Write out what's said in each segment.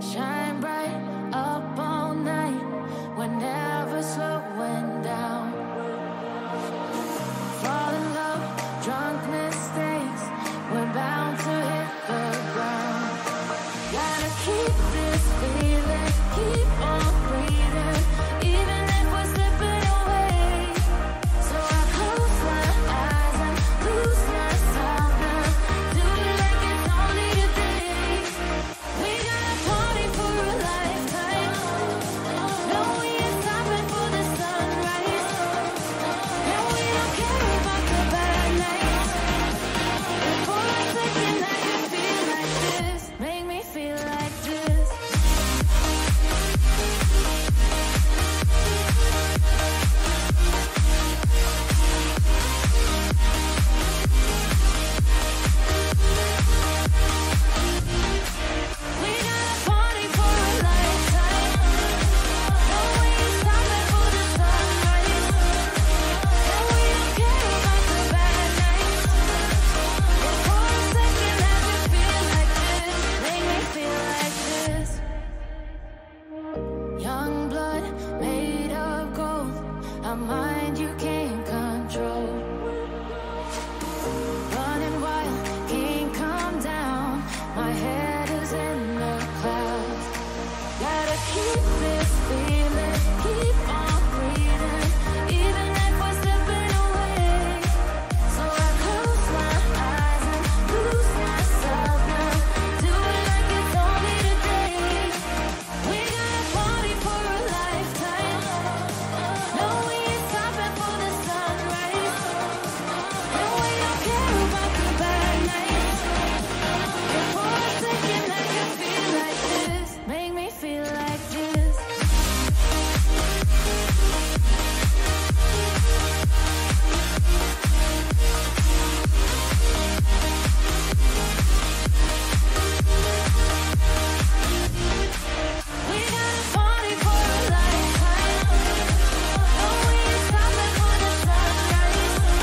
Shine bright up all night. We're never slowing down. Fall in love, drunk mistakes. We're bound to hit the ground. Gotta keep this feeling, keep on breathing, even if we're slipping away. So I close my eyes and lose my soul now. Do it like it's only a day. We got a party for a lifetime. No, we ain't stopping for the sunrise. And we don't care about the bad nights. Before I take the night, I feel like this. Make me feel like this. We got a party for a lifetime. No, we ain't stopping for the sunrise. And we don't care about the bad nights. Before I take the night, I feel like this. Make me feel like this. Young blood made of gold, a mind you can't control. Running wild, can't calm down. My head is in the clouds. Gotta keep this feeling, keep on breathing, even if we're slipping away. So I close my eyes and lose myself now. Do it like it's only today. We got a party for a lifetime. No, we ain't stopping for the sunrise. And we don't care about the bad nights. Before I take the night, I feel like this. Make me feel like this. We got a party for a lifetime. No, we ain't stopping for the sunrise. And we don't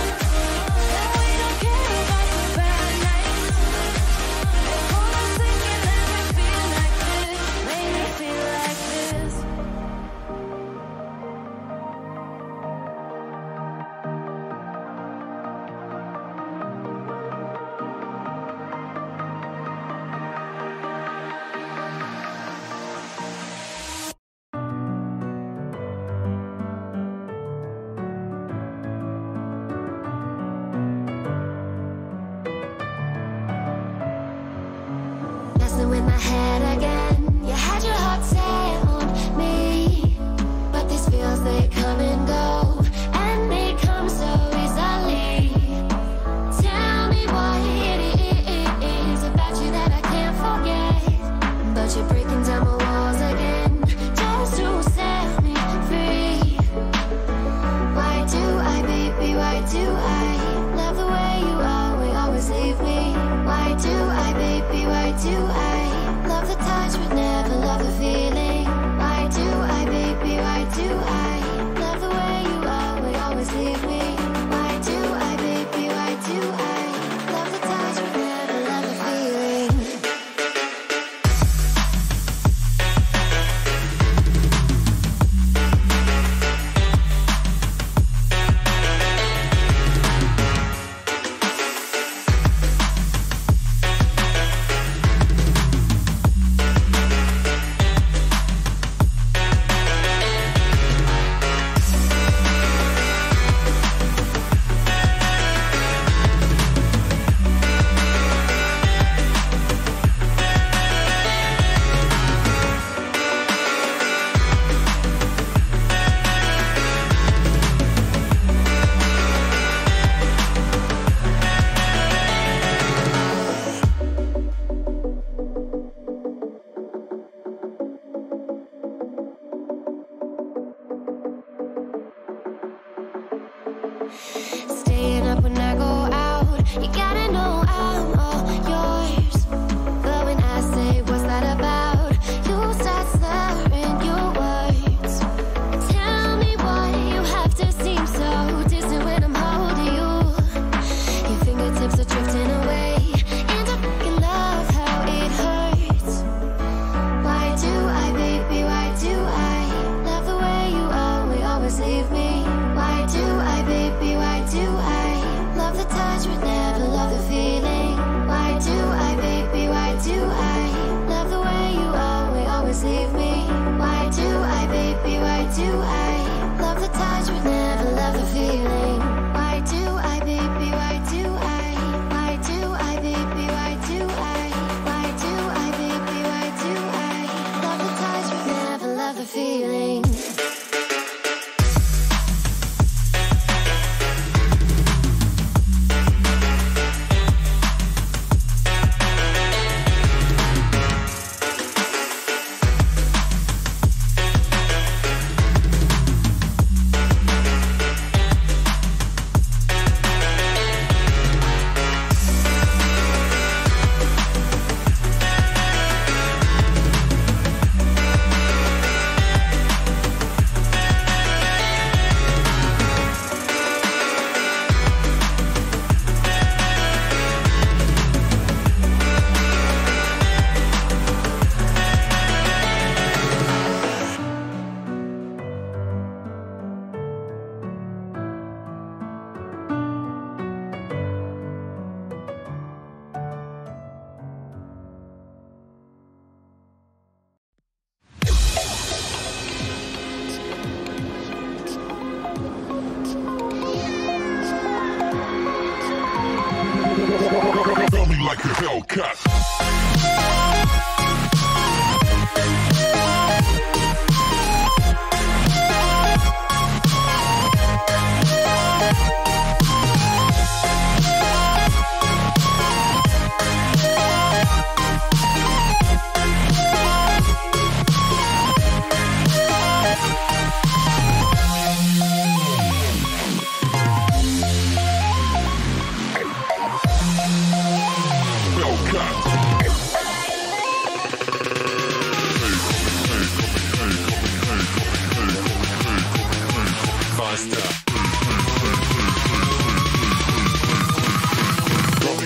care about the bad nights. Before I take the night, I feel like this. Make me feel like this. Messing with my head again. You had your heart set on me, but these feels, they come and go, and they come so easily. Tell me why it is about you that I can't forget, but you're breaking down my walls again, just to set me free. Why do I, baby? Why do I love the way you are? We always leave me. Why do I, baby? Why do I love the like a Hellcat. Coming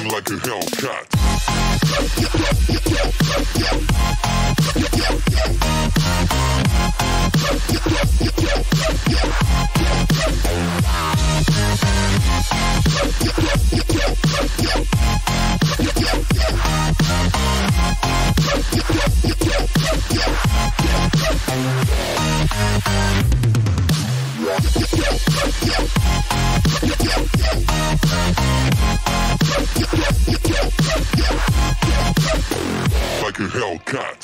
like a Hellcat. Like a Hellcat. Coming like a Hellcat.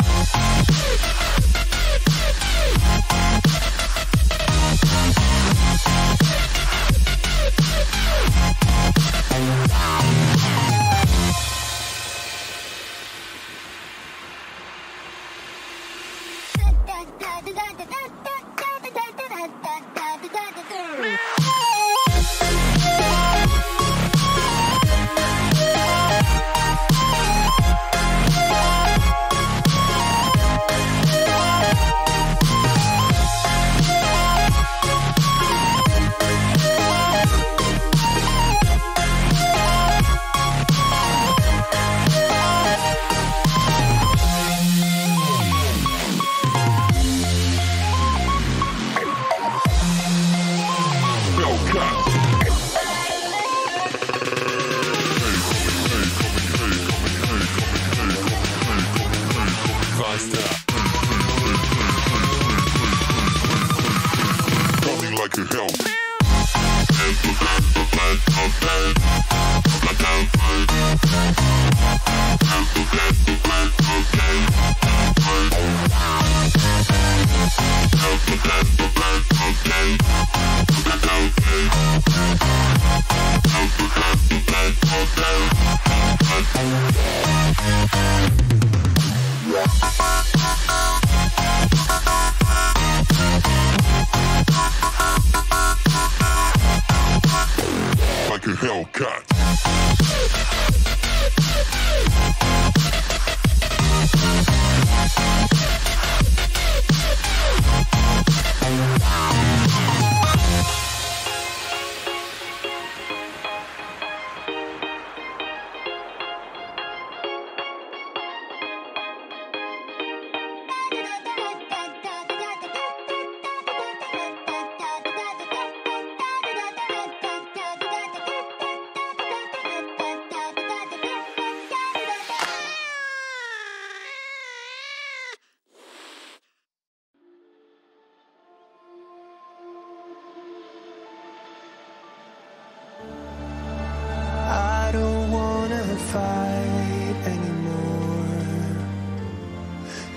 Fight anymore,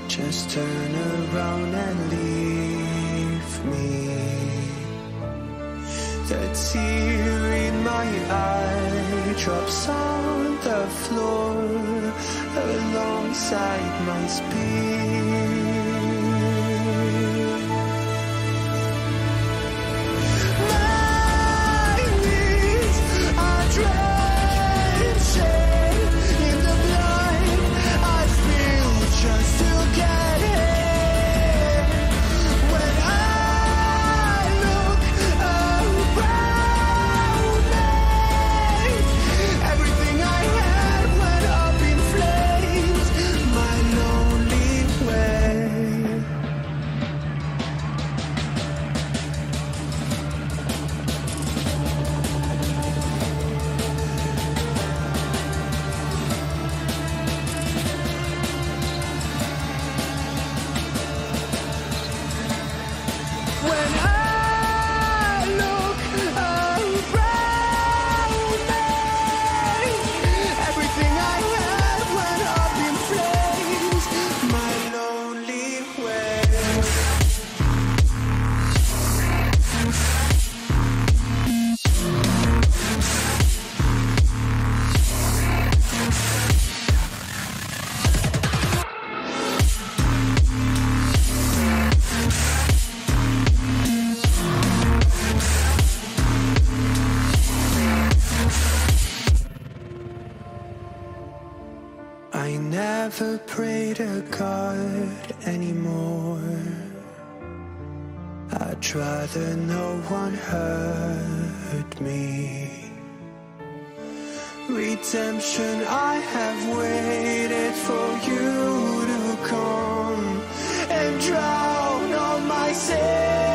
just turn around and leave me. The tear in my eye drops on the floor alongside my speech. Where I never pray to God anymore. I'd rather no one hurt me. Redemption, I have waited for you to come and drown all my sins.